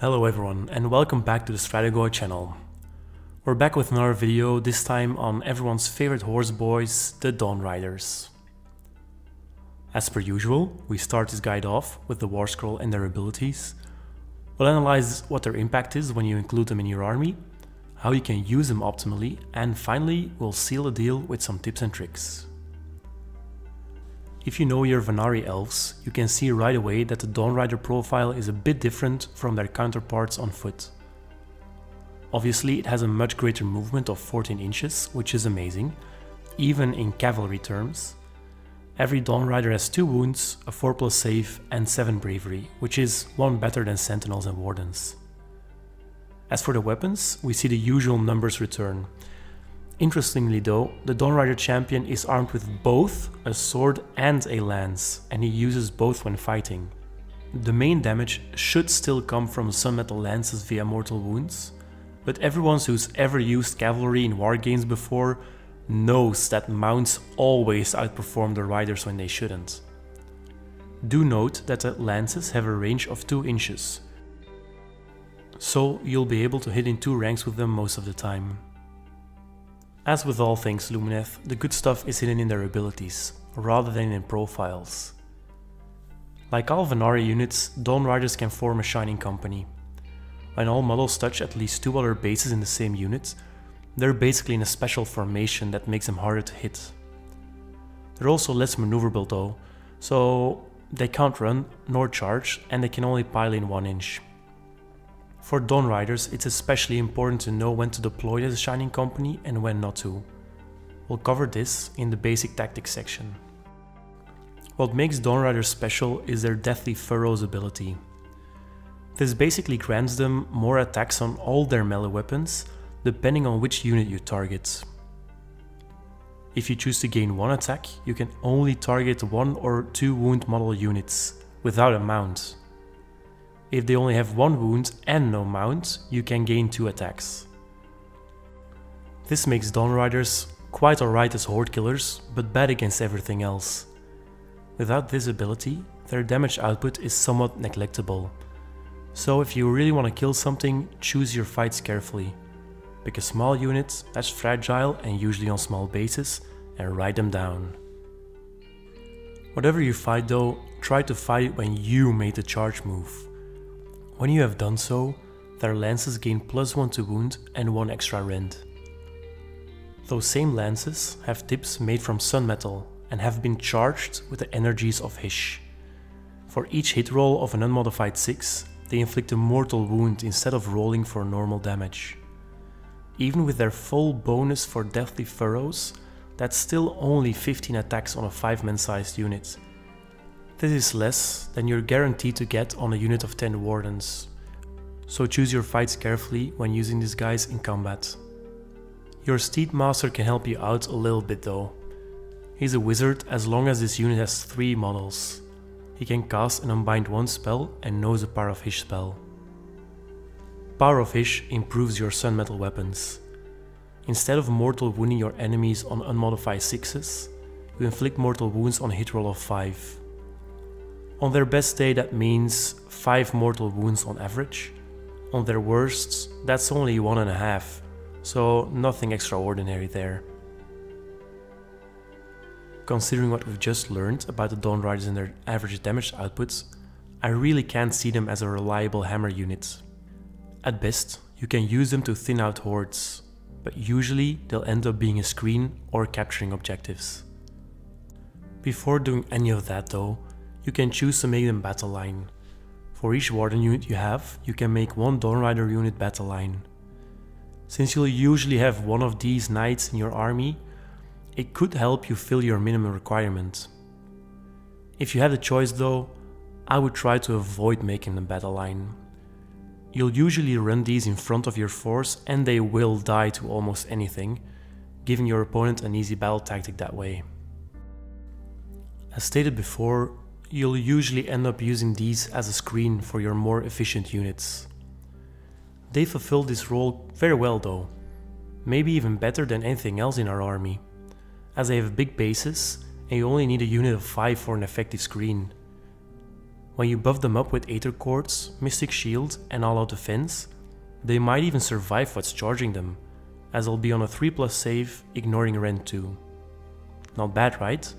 Hello everyone and welcome back to the Strategoi channel. We're back with another video, this time on everyone's favorite horse boys, the Dawnriders. As per usual, we start this guide off with the War Scroll and their abilities. We'll analyze what their impact is when you include them in your army, how you can use them optimally, and finally we'll seal the deal with some tips and tricks. If you know your Vanari Elves, you can see right away that the Dawnrider profile is a bit different from their counterparts on foot. Obviously it has a much greater movement of 14 inches, which is amazing, even in cavalry terms. Every Dawnrider has 2 wounds, a 4+ save and 7 bravery, which is one better than Sentinels and Wardens. As for the weapons, we see the usual numbers return. Interestingly though, the Dawnrider champion is armed with both a sword and a lance, and he uses both when fighting. The main damage should still come from Sun Metal lances via mortal wounds, but everyone who's ever used cavalry in war games before knows that mounts always outperform the riders when they shouldn't. Do note that the lances have a range of 2 inches, so you'll be able to hit in 2 ranks with them most of the time. As with all things Lumineth, the good stuff is hidden in their abilities, rather than in profiles. Like all Vanari units, Dawnriders can form a Shining Company. When all models touch at least 2 other bases in the same unit, they're basically in a special formation that makes them harder to hit. They're also less maneuverable though, so they can't run nor charge, and they can only pile in 1 inch. For Dawnriders, it's especially important to know when to deploy as a Shining Company and when not to. We'll cover this in the basic tactics section. What makes Dawnriders special is their Deathly Furrows ability. This basically grants them more attacks on all their melee weapons, depending on which unit you target. If you choose to gain 1 attack, you can only target 1 or 2 wound model units, without a mount. If they only have 1 wound and no mount, you can gain 2 attacks. This makes Dawnriders quite alright as horde killers, but bad against everything else. Without this ability, their damage output is somewhat neglectable. So if you really want to kill something, choose your fights carefully. Pick a small unit that's fragile and usually on small bases, and ride them down. Whatever you fight though, try to fight when you made the charge move. When you have done so, their lances gain +1 to wound and 1 extra rend. Those same lances have tips made from Sun Metal and have been charged with the energies of Hysh. For each hit roll of an unmodified 6, they inflict a mortal wound instead of rolling for normal damage. Even with their full bonus for Deathly Furrows, that's still only 15 attacks on a 5-man sized unit. This is less than you're guaranteed to get on a unit of 10 Wardens, so choose your fights carefully when using these guys in combat. Your Steedmaster can help you out a little bit though. He's a wizard as long as this unit has 3 models. He can cast and unbind 1 spell and knows the Power of Hysh spell. Power of Hysh improves your Sun Metal weapons. Instead of mortal wounding your enemies on unmodified 6s, you inflict mortal wounds on a hit roll of 5. On their best day that means 5 mortal wounds on average, on their worst that's only 1.5, so nothing extraordinary there. Considering what we've just learned about the Dawnriders and their average damage outputs, I really can't see them as a reliable hammer unit. At best, you can use them to thin out hordes, but usually they'll end up being a screen or capturing objectives. Before doing any of that though, you can choose to make them battle line. For each Warden unit you have, you can make 1 Dawnrider unit battle line. Since you'll usually have 1 of these knights in your army, it could help you fill your minimum requirement. If you had a choice though, I would try to avoid making them battle line. You'll usually run these in front of your force and they will die to almost anything, giving your opponent an easy battle tactic that way. As stated before, you'll usually end up using these as a screen for your more efficient units. They fulfill this role very well though, maybe even better than anything else in our army, as they have big bases and you only need a unit of 5 for an effective screen. When you buff them up with Aether Chords, Mystic Shield and All Out Defense, they might even survive what's charging them, as they'll be on a 3+ save, ignoring Rend 2. Not bad, right?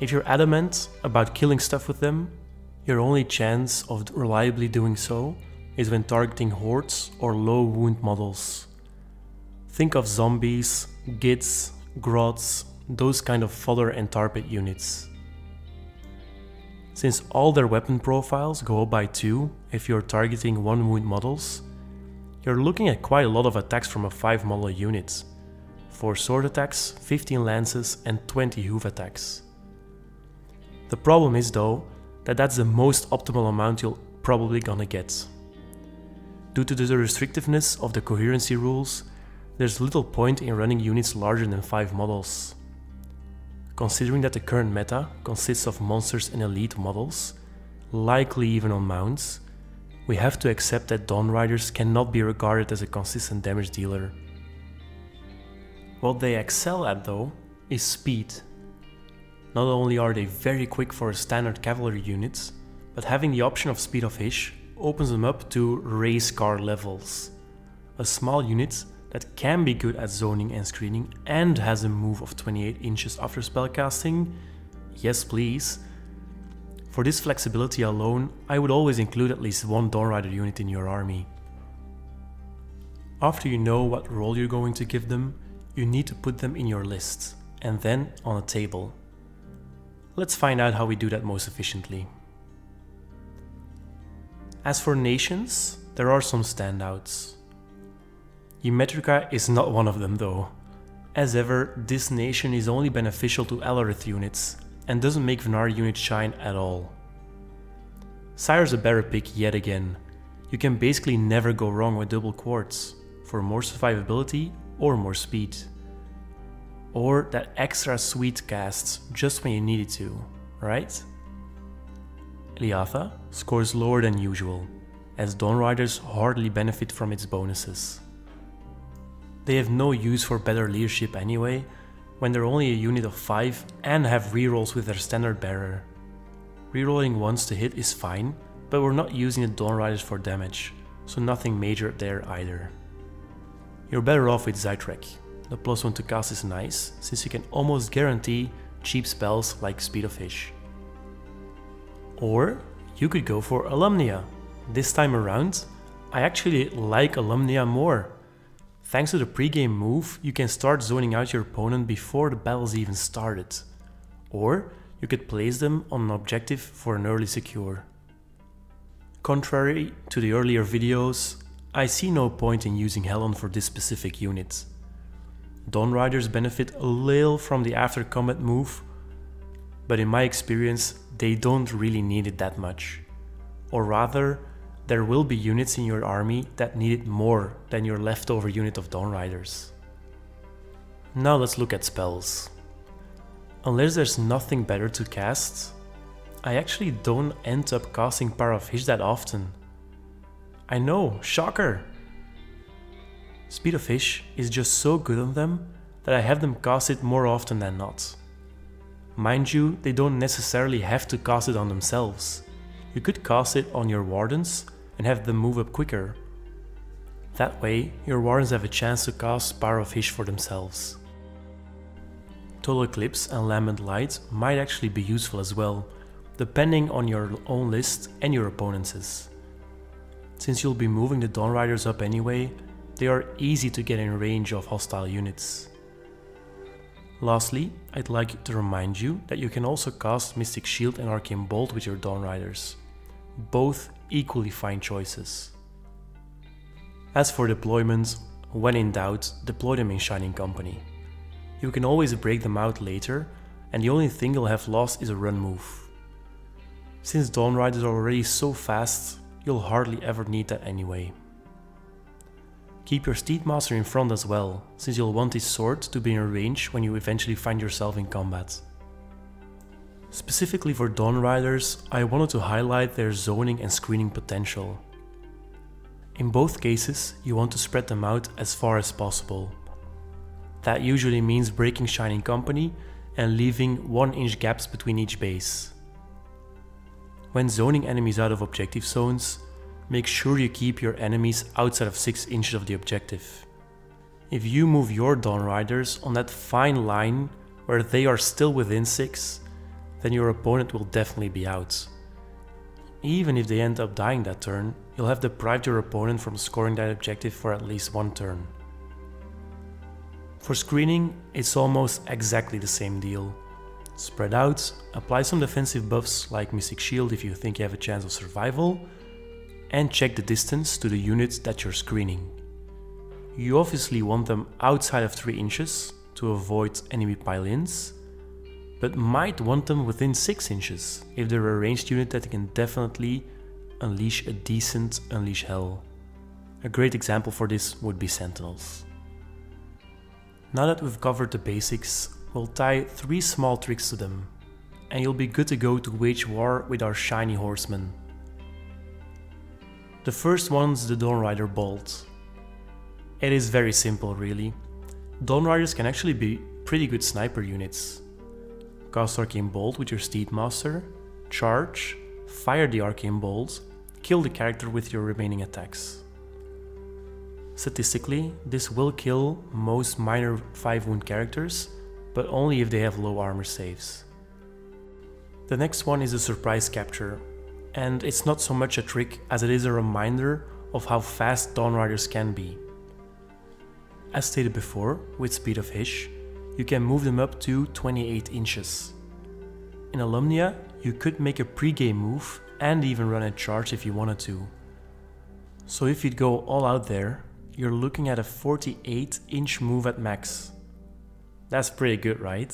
If you're adamant about killing stuff with them, your only chance of reliably doing so is when targeting hordes or low wound models. Think of zombies, gits, grots, those kind of fodder and tar pit units. Since all their weapon profiles go up by 2 if you're targeting 1 wound models, you're looking at quite a lot of attacks from a 5 model unit. 4 sword attacks, 15 lances and 20 hoof attacks. The problem is though, that that's the most optimal amount you'll probably gonna get. Due to the restrictiveness of the coherency rules, there's little point in running units larger than 5 models. Considering that the current meta consists of monsters and elite models, likely even on mounts, we have to accept that Dawnriders cannot be regarded as a consistent damage dealer. What they excel at though, is speed. Not only are they very quick for a standard cavalry unit, but having the option of Speed of Hysh opens them up to race car levels. A small unit that can be good at zoning and screening and has a move of 28 inches after spellcasting, yes please. For this flexibility alone, I would always include at least 1 Dawnrider unit in your army. After you know what role you're going to give them, you need to put them in your list, and then on a table. Let's find out how we do that most efficiently. As for nations, there are some standouts. Ymetrica is not one of them though. As ever, this nation is only beneficial to Alareth units and doesn't make Vanari units shine at all. Sire's a better pick yet again. You can basically never go wrong with double quartz, for more survivability or more speed. Or that extra sweet casts just when you needed to, right? Iliatha scores lower than usual, as Dawnriders hardly benefit from its bonuses. They have no use for better leadership anyway, when they're only a unit of 5 and have rerolls with their standard bearer. Rerolling once to hit is fine, but we're not using the Dawnriders for damage, so nothing major there either. You're better off with Zaitrec. The +1 to cast is nice, since you can almost guarantee cheap spells like Speed of Hysh. Or you could go for Alumnia. This time around, I actually like Alumnia more. Thanks to the pre-game move, you can start zoning out your opponent before the battle's even started. Or you could place them on an objective for an early secure. Contrary to the earlier videos, I see no point in using Hellon for this specific unit. Dawnriders benefit a little from the after combat move, but in my experience they don't really need it that much. Or rather, there will be units in your army that need it more than your leftover unit of Dawnriders. Now let's look at spells. Unless there's nothing better to cast, I actually don't end up casting Power of Hysh that often. I know, shocker! Speed of Hysh is just so good on them that I have them cast it more often than not. Mind you, they don't necessarily have to cast it on themselves. You could cast it on your Wardens and have them move up quicker. That way, your Wardens have a chance to cast Power of Hysh for themselves. Total Eclipse and Lambent Light might actually be useful as well, depending on your own list and your opponents'. Since you'll be moving the Dawnriders up anyway, they are easy to get in range of hostile units. Lastly, I'd like to remind you that you can also cast Mystic Shield and Arcane Bolt with your Dawnriders. Both equally fine choices. As for deployments, when in doubt, deploy them in Shining Company. You can always break them out later, and the only thing you'll have lost is a run move. Since Dawnriders are already so fast, you'll hardly ever need that anyway. Keep your Steedmaster in front as well, since you'll want his sword to be in range when you eventually find yourself in combat. Specifically for Dawnriders, I wanted to highlight their zoning and screening potential. In both cases, you want to spread them out as far as possible. That usually means breaking Shining Company and leaving 1-inch gaps between each base. When zoning enemies out of objective zones, make sure you keep your enemies outside of 6 inches of the objective. If you move your Dawnriders on that fine line where they are still within 6, then your opponent will definitely be out. Even if they end up dying that turn, you'll have deprived your opponent from scoring that objective for at least one turn. For screening, it's almost exactly the same deal. Spread out, apply some defensive buffs like Mystic Shield if you think you have a chance of survival, and check the distance to the units that you're screening. You obviously want them outside of 3 inches to avoid enemy pile-ins, but might want them within 6 inches if they're a ranged unit that can definitely unleash a decent Unleash Hell. A great example for this would be Sentinels. Now that we've covered the basics, we'll tie 3 small tricks to them, and you'll be good to go to wage war with our shiny horsemen. The first one's the Dawnrider Bolt. It is very simple really. Dawnriders can actually be pretty good sniper units. Cast Arcane Bolt with your Steedmaster, charge, fire the Arcane Bolt, kill the character with your remaining attacks. Statistically, this will kill most minor 5 wound characters, but only if they have low armor saves. The next one is a surprise capture, and it's not so much a trick as it is a reminder of how fast Dawnriders can be. As stated before, with Speed of Hysh, you can move them up to 28 inches. In Alumnia, you could make a pre-game move and even run a charge if you wanted to. So if you'd go all out there, you're looking at a 48 inch move at max. That's pretty good, right?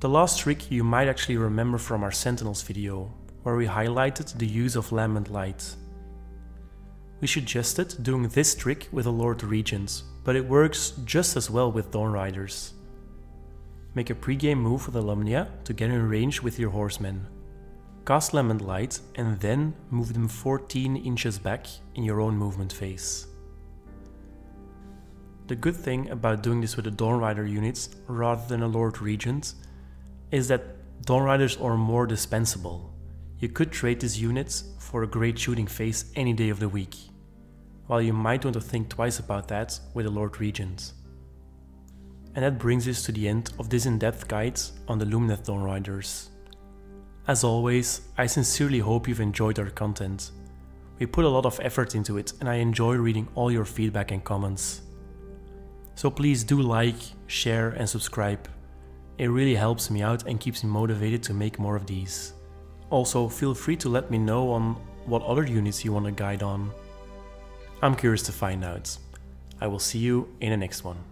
The last trick you might actually remember from our Sentinels video, where we highlighted the use of Lambent Light. We suggested doing this trick with a Lord Regent, but it works just as well with Dawnriders. Make a pre-game move with Alumnia to get in range with your horsemen. Cast Lambent Light and then move them 14 inches back in your own movement phase. The good thing about doing this with the Dawnrider units rather than a Lord Regent is that Dawnriders are more dispensable. You could trade these units for a great shooting phase any day of the week, while you might want to think twice about that with a Lord Regent. And that brings us to the end of this in-depth guide on the Lumineth Dawnriders. As always, I sincerely hope you've enjoyed our content. We put a lot of effort into it and I enjoy reading all your feedback and comments. So please do like, share and subscribe. It really helps me out and keeps me motivated to make more of these. Also, feel free to let me know on what other units you want a guide on. I'm curious to find out. I will see you in the next one.